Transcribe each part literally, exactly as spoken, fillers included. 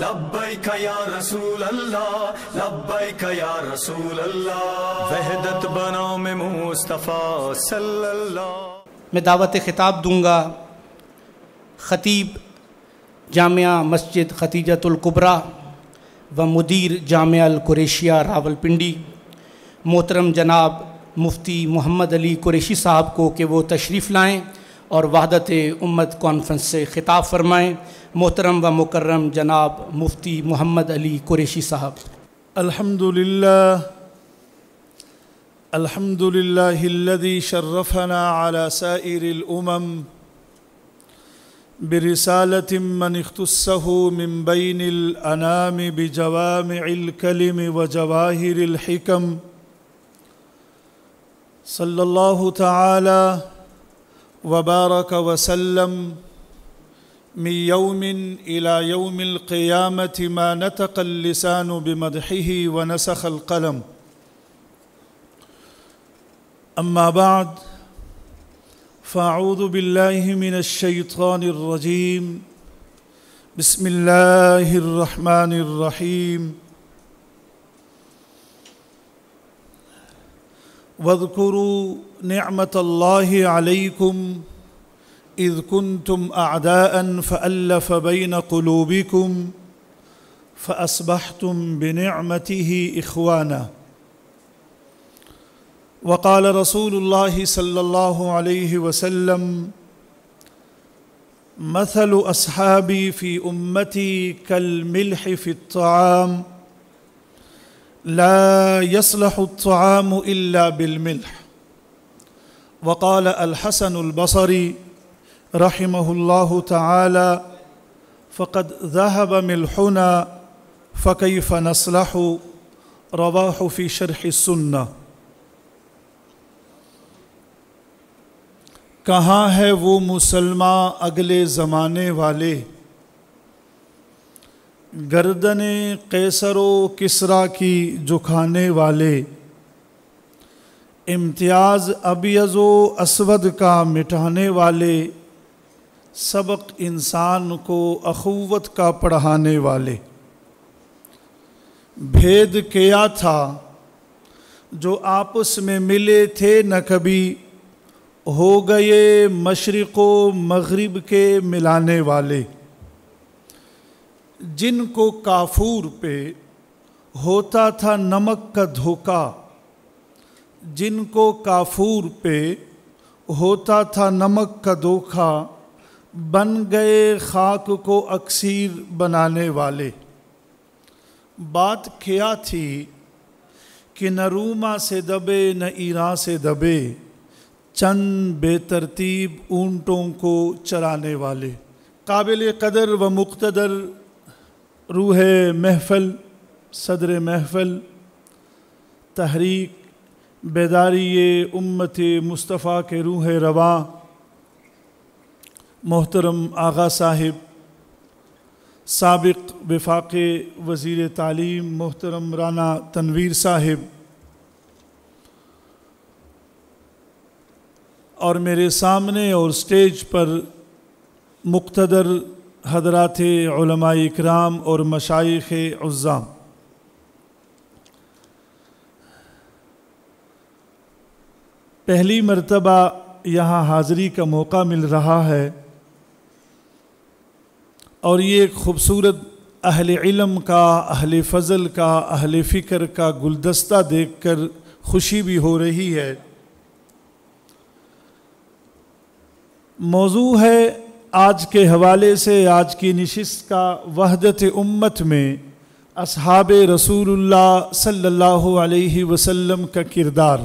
لبیک یا رسول اللہ، لبیک یا رسول اللہ، وحدت بنام مصطفیٰ صلی اللہ۔ میں دعوت خطاب دوں گا خطیب جامعہ مسجد ختیجۃ الکبریٰ و مدیر جامعہ القریشیہ راولپنڈی محترم جناب مفتی محمد علی قریشی صاحب کو کہ وہ تشریف لائیں اور وحدت امت کانفرنس سے خطاب فرمائیں۔ محترم و مکرم جناب مفتی محمد علی قریشی صاحب۔ الحمدللہ الحمدللہ الذی شرفنا علی سائر الامم برسالة من اختصه من بين الأنام بجوامع الكلم وجواهر الحكم، صلى الله تعالى وبارك وسلم من يوم إلى يوم القيامة ما نطق اللسان بمدحه ونسخ القلم. أما بعد، فأعوذ بالله من الشيطان الرجيم. بسم الله الرحمن الرحيم. واذكروا نعمة الله عليكم إذ كنتم أعداء فألف بين قلوبكم فأصبحتم بنعمته إخوانا. وقال رسول الله صلى الله عليه وسلم: مثل أصحابي في أمتي كالملح في الطعام، لا يصلح الطعام إلا بالملح. وقال الحسن البصري رحمه الله تعالى: فقد ذهب ملحنا فكيف نصلح، رواه في شرح السنة. کہاں ہے وہ مسلمان اگلے زمانے والے، گردن قیصر و کسریٰ کی جھکانے والے، امتیاز ابیض و اسود کا مٹانے والے، سبق انسان کو اخوت کا پڑھانے والے. بھید کیا تھا جو آپس میں ملے تھے، نہ کبھی ہو گئے مشرق و مغرب کے ملانے والے. جن کو کافور پہ ہوتا تھا نمک کا دھوکہ، جن کو کافور پہ ہوتا تھا نمک کا دھوکہ، بن گئے خاک کو اکسیر بنانے والے. بات کیا تھی کہ نہ روما سے دبے نہ ایراں سے دبے، چند بے ترتیب اونٹوں کو چرانے والے. قابل قدر و مقتدر روح محفل، صدر محفل تحریک بیداری امت مصطفیٰ کے روح رواں محترم آغا صاحب، سابق وفاق وزیر تعلیم محترم رانا تنویر صاحب، اور میرے سامنے اور سٹیج پر مقتدر حضرات علماء اکرام اور مشایخ عظام. پہلی مرتبہ یہاں حاضری کا موقع مل رہا ہے، اور یہ ایک خوبصورت اہل علم کا، اہل فضل کا، اہل فکر کا گلدستہ دیکھ کر خوشی بھی ہو رہی ہے. موضوع ہے آج کے حوالے سے، آج کی نشست کا، وحدت امت میں اصحاب رسول اللہ صلی اللہ علیہ وسلم کا کردار.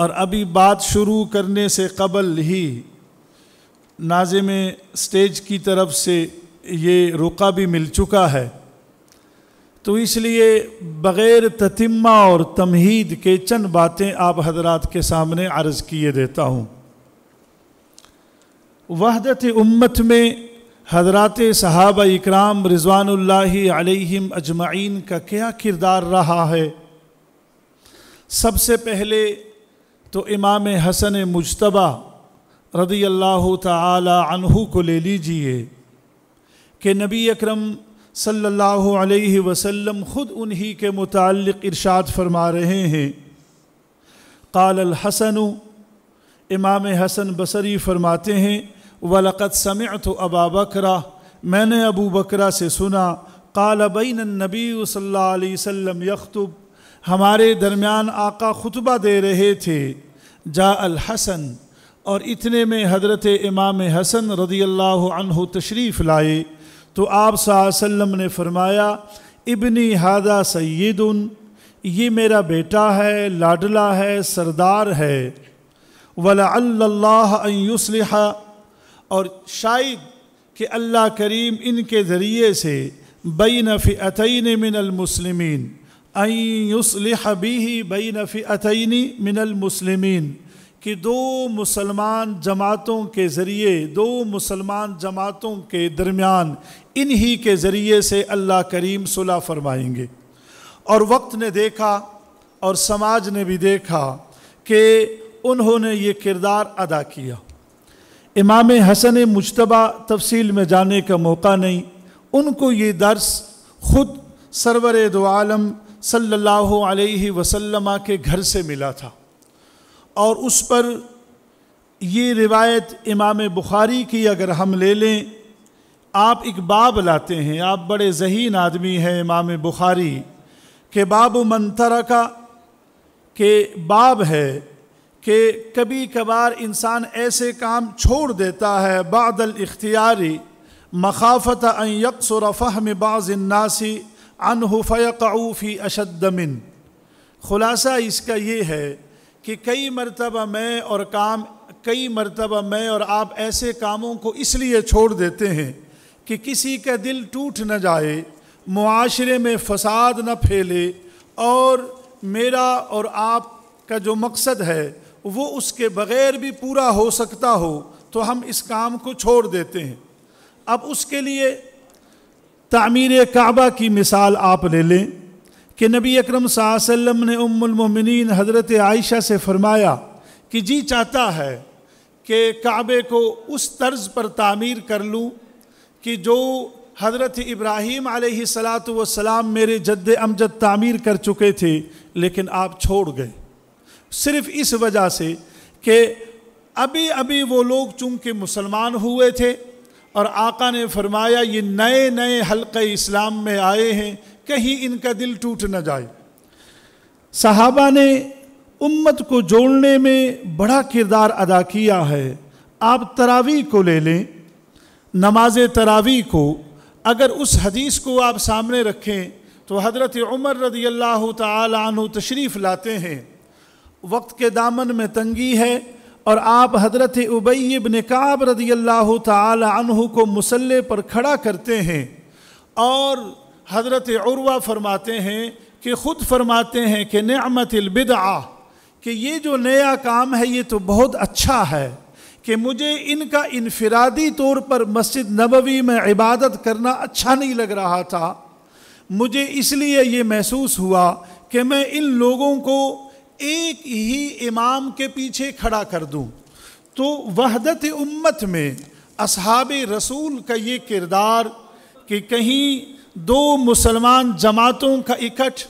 اور ابھی بات شروع کرنے سے قبل ہی ناظم اسٹیج کی طرف سے یہ رقعہ بھی مل چکا ہے، تو اس لیے بغیر تتمہ اور تمہید کے چند باتیں آپ حضرات کے سامنے عرض کیے دیتا ہوں. وحدت امت میں حضرات صحابہ اکرام رضوان اللہ علیہم اجمعین کا کیا کردار رہا ہے؟ سب سے پہلے تو امام حسن مجتبی رضی اللہ تعالی عنہ کو لے لیجئے کہ نبی اکرم صلی اللہ علیہ وسلم خود انہی کے متعلق ارشاد فرما رہے ہیں. قال الحسن، امام حسن بصری فرماتے ہیں وَلَقَدْ سَمِعْتُ أَبَا بَكْرَ، میں نے ابو بکرہ سے سنا، قَالَ بَيْنَ النَّبِيُّ صلی اللہ علیہ وسلم يَخْتُب، ہمارے درمیان آقا خطبہ دے رہے تھے. جاء الحسن، اور اتنے میں حضرت امام حسن رضی اللہ عنہ تشریف لائے تو آپ صلی اللہ علیہ وسلم نے فرمایا ابنی ھذا سید، یہ میرا بیٹا ہے، لاڈلا ہے، سردار ہے. وَلَعَلَّ اللَّهَ أَن يُصْلِحَ، اور شاید کہ اللہ کریم ان کے ذریعے سے بَيْنَ فِئَتَيْنِ مِنَ الْمُسْلِمِينَ، أَن يُصْلِحَ بِهِ بَيْنَ فِئَتَيْنِ مِنَ الْمُسْلِمِينَ، کہ دو مسلمان جماعتوں کے ذریعے، دو مسلمان جماعتوں کے درمیان انہی کے ذریعے سے اللہ کریم صلح فرمائیں گے. اور وقت نے دیکھا اور سماج نے بھی دیکھا کہ انہوں نے یہ کردار ادا کیا. امام حسن مجتبہ تفصیل میں جانے کا موقع نہیں، ان کو یہ درس خود سرور دو عالم صلی اللہ علیہ وسلم کے گھر سے ملا تھا، اور اس پر یہ روایت امام بخاری کی اگر ہم لے لیں، آپ ایک باب لاتے ہیں، آپ بڑے ذہین آدمی ہیں امام بخاری، کہ باب من ترک، کہ باب ہے کہ کبھی کبھار انسان ایسے کام چھوڑ دیتا ہے بعد الاختیاری مخافت ان یقصر فہم بعض الناس عنہ فیقعوا فی اشد من. خلاصہ اس کا یہ ہے کہ کئی مرتبہ میں اور کام کئی مرتبہ میں اور آپ ایسے کاموں کو اس لیے چھوڑ دیتے ہیں کہ کسی کا دل ٹوٹ نہ جائے، معاشرے میں فساد نہ پھیلے، اور میرا اور آپ کا جو مقصد ہے وہ اس کے بغیر بھی پورا ہو سکتا ہو، تو ہم اس کام کو چھوڑ دیتے ہیں. اب اس کے لیے تعمیر کعبہ کی مثال آپ لے لیں کہ نبی اکرم صلی اللہ علیہ وسلم نے ام المؤمنین حضرت عائشہ سے فرمایا کہ جی چاہتا ہے کہ کعبے کو اس طرز پر تعمیر کر لوں کہ جو حضرت ابراہیم علیہ السلام میرے جد امجد تعمیر کر چکے تھے، لیکن آپ چھوڑ گئے، صرف اس وجہ سے کہ ابھی ابھی وہ لوگ چونکہ مسلمان ہوئے تھے اور آقا نے فرمایا یہ نئے نئے حلقہ اسلام میں آئے ہیں، کہیں ان کا دل ٹوٹ نہ جائے. صحابہ نے امت کو جوڑنے میں بڑا کردار ادا کیا ہے. آپ تراویح کو لے لیں، نماز تراویح کو اگر اس حدیث کو آپ سامنے رکھیں تو حضرت عمر رضی اللہ تعالی عنہ تشریف لاتے ہیں، وقت کے دامن میں تنگی ہے اور آپ حضرت ابی بن کعب رضی اللہ تعالی عنہ کو مصلی پر کھڑا کرتے ہیں، اور حضرت عروہ فرماتے ہیں کہ خود فرماتے ہیں کہ نعمت البدعہ، کہ یہ جو نیا کام ہے یہ تو بہت اچھا ہے کہ مجھے ان کا انفرادی طور پر مسجد نبوی میں عبادت کرنا اچھا نہیں لگ رہا تھا، مجھے اس لیے یہ محسوس ہوا کہ میں ان لوگوں کو ایک ہی امام کے پیچھے کھڑا کر دوں. تو وحدت امت میں اصحاب رسول کا یہ کردار کہ کہیں دو مسلمان جماعتوں کا اکٹھ،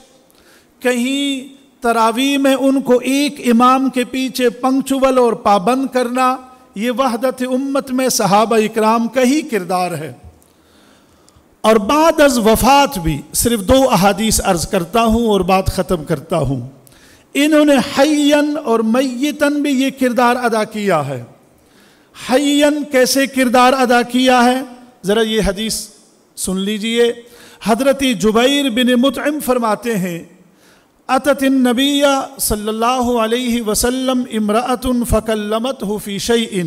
کہیں تراویح میں ان کو ایک امام کے پیچھے پنکچول اور پابند کرنا، یہ وحدت امت میں صحابہ اکرام کا ہی کردار ہے. اور بعد از وفات بھی صرف دو احادیث عرض کرتا ہوں اور بات ختم کرتا ہوں. انہوں نے حیاً اور میتاً بھی یہ کردار ادا کیا ہے. حیاً کیسے کردار ادا کیا ہے، ذرا یہ حدیث سن لیجئے. حضرت جبیر بن مطعم فرماتے ہیں اتت النبی صلی اللہ علیہ وسلم امرأۃ فکلمتہ فی شیء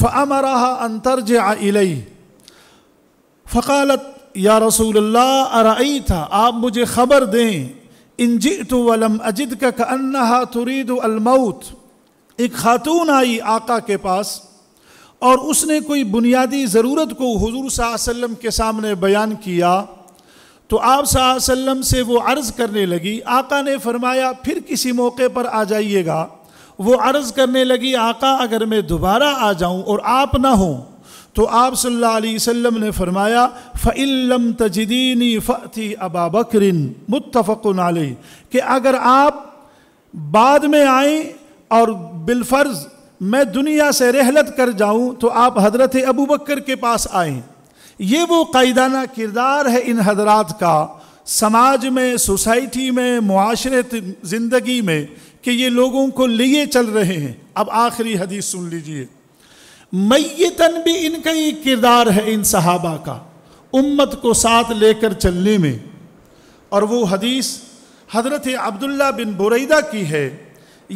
فامرہا ان ترجع الیہ فقالت یا رسول اللہ ارأیت، آپ مجھے خبر دیں، ان جئت ولم اجدک کأنہا ترید الموت. ایک خاتون آئی آقا کے پاس اور اس نے کوئی بنیادی ضرورت کو حضور صلی اللہ علیہ وسلم کے سامنے بیان کیا، تو آپ صلی اللہ علیہ وسلم سے وہ عرض کرنے لگی. آقا نے فرمایا پھر کسی موقع پر آ جائیے گا. وہ عرض کرنے لگی آقا اگر میں دوبارہ آ جاؤں اور آپ نہ ہوں تو آپ صلی اللہ علیہ وسلم نے فرمایا فَإِن لَمْ تَجِدِينِي فَأْتِي أَبَا بَكْرٍ مُتَّفَقٌ عَلَيْهِ کہ اگر آپ بعد میں آئیں اور بالفرض میں دنیا سے رحلت کر جاؤں تو آپ حضرت ابو بکر کے پاس آئیں. یہ وہ قائدانہ کردار ہے ان حضرات کا سماج میں، سوسائٹی میں، معاشرت زندگی میں کہ یہ لوگوں کو لیے چل رہے ہیں. اب آخری حدیث سن لیجئے. میتاً بھی ان کا یہ کردار ہے ان صحابہ کا امت کو ساتھ لے کر چلنے میں. اور وہ حدیث حضرت عبداللہ بن بریدہ کی ہے،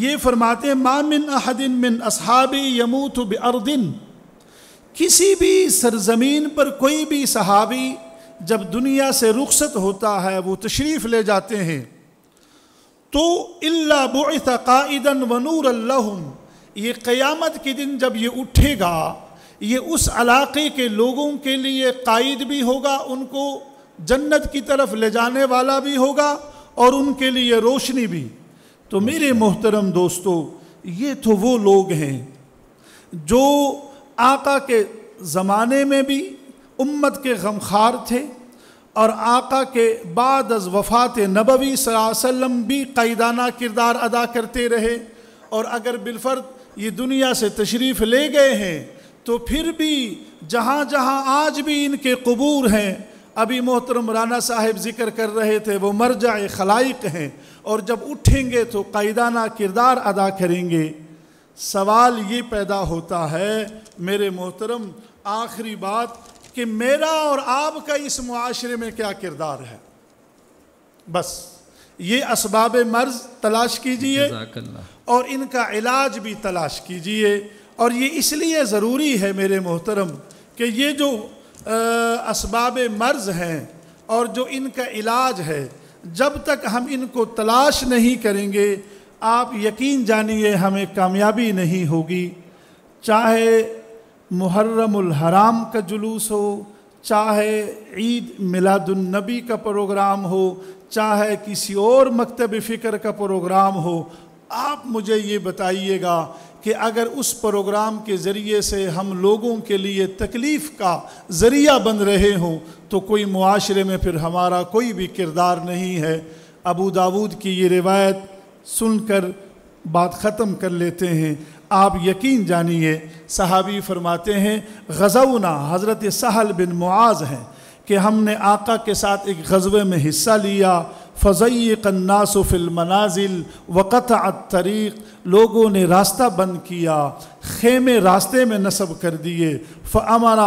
یہ فرماتے ہیں مَا مِنْ أَحَدٍ مِنْ أَصْحَابِ يَمُوتُ بِأَرْضٍ، کسی بھی سرزمین پر کوئی بھی صحابی جب دنیا سے رخصت ہوتا ہے وہ تشریف لے جاتے ہیں تو إِلَّا بُعِثَ قَائِدًا وَنُورًا لَهُمْ، یہ قیامت کے دن جب یہ اٹھے گا یہ اس علاقے کے لوگوں کے لیے قائد بھی ہوگا، ان کو جنت کی طرف لے جانے والا بھی ہوگا اور ان کے لیے روشنی بھی. تو میرے محترم دوستو، یہ تو وہ لوگ ہیں جو آقا کے زمانے میں بھی امت کے غمخوار تھے اور آقا کے بعد از وفات نبوی صلی اللہ علیہ وسلم بھی قائدانہ کردار ادا کرتے رہے. اور اگر بالفرض یہ دنیا سے تشریف لے گئے ہیں تو پھر بھی جہاں جہاں آج بھی ان کے قبور ہیں، ابھی محترم رانا صاحب ذکر کر رہے تھے وہ مرجع خلائق ہیں، اور جب اٹھیں گے تو قائدانہ کردار ادا کریں گے. سوال یہ پیدا ہوتا ہے میرے محترم آخری بات کہ میرا اور آپ کا اس معاشرے میں کیا کردار ہے. بس یہ اسباب مرض تلاش کیجئے اور ان کا علاج بھی تلاش کیجئے. اور یہ اس لیے ضروری ہے میرے محترم کہ یہ جو اسباب مرض ہیں اور جو ان کا علاج ہے جب تک ہم ان کو تلاش نہیں کریں گے آپ یقین جانیے ہمیں کامیابی نہیں ہوگی. چاہے محرم الحرام کا جلوس ہو، چاہے عید میلاد النبی کا پروگرام ہو، چاہے کسی اور مکتب فکر کا پروگرام ہو، آپ مجھے یہ بتائیے گا کہ اگر اس پروگرام کے ذریعے سے ہم لوگوں کے لیے تکلیف کا ذریعہ بن رہے ہوں تو کوئی معاشرے میں پھر ہمارا کوئی بھی کردار نہیں ہے. ابو داود کی یہ روایت سن کر بات ختم کر لیتے ہیں. آپ یقین جانیے صحابی فرماتے ہیں غزونا، حضرت سہل بن معاذ ہیں کہ ہم نے آقا کے ساتھ ایک غزوے میں حصہ لیا. فَضَيِّقَ النَّاسُ فِي الْمَنَازِلِ وَقَطَعَ الطَّرِيقِ، لوگوں نے راستہ بند کیا، خیمے راستے میں نصب کر دیئے. فَأَمَرَ،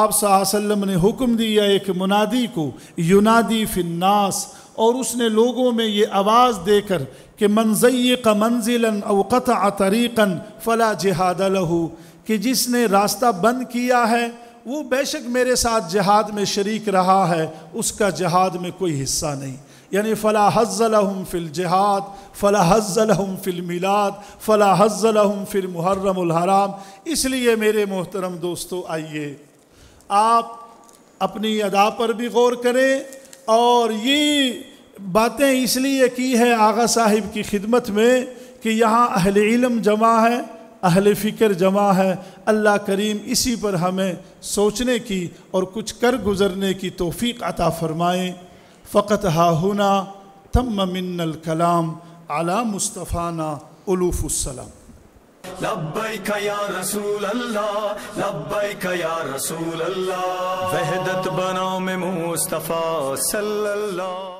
آپ صلی اللہ علیہ وسلم نے حکم دیا ایک منادی کو، یُنَادِی فِي النَّاسِ، اور اس نے لوگوں میں یہ آواز دے کر کہ مَنْ زَيِّقَ مَنْزِلًا اَوْ قَطَعَ طَرِيقًا فَلَا جِهَادَ لَهُ، کہ جس نے راستہ بند کیا ہے وہ بے شک میرے ساتھ جہاد میں شریک رہا ہے، اس کا جہاد میں کوئی حصہ نہیں. یعنی فَلَا حَزَّ لَهُمْ فِي الْجِهَادِ فَلَا حَزَّ لَهُمْ فِي الْمِلَادِ فَلَا حَزَّ لَهُمْ فِي الْمُحَرَّمُ الْحَرَامِ. اس لیے میرے محترم دوستو آئیے آپ اپنی ادا پر بھی غور کریں. اور یہ باتیں اس لیے کی ہے آغا صاحب کی خدمت میں کہ یہاں اہل علم جمع ہے، اہل فکر جمع ہے. اللہ کریم اسی پر ہمیں سوچنے کی اور کچھ کر گزرنے کی توفیق عطا فرمائیں. فقط ہا ہنا تم من الکلام علی مصطفیٰنا علوف السلام. لبیک یا رسول اللہ، لبیک یا رسول اللہ، وحدت بنام مصطفیٰ صلی اللہ.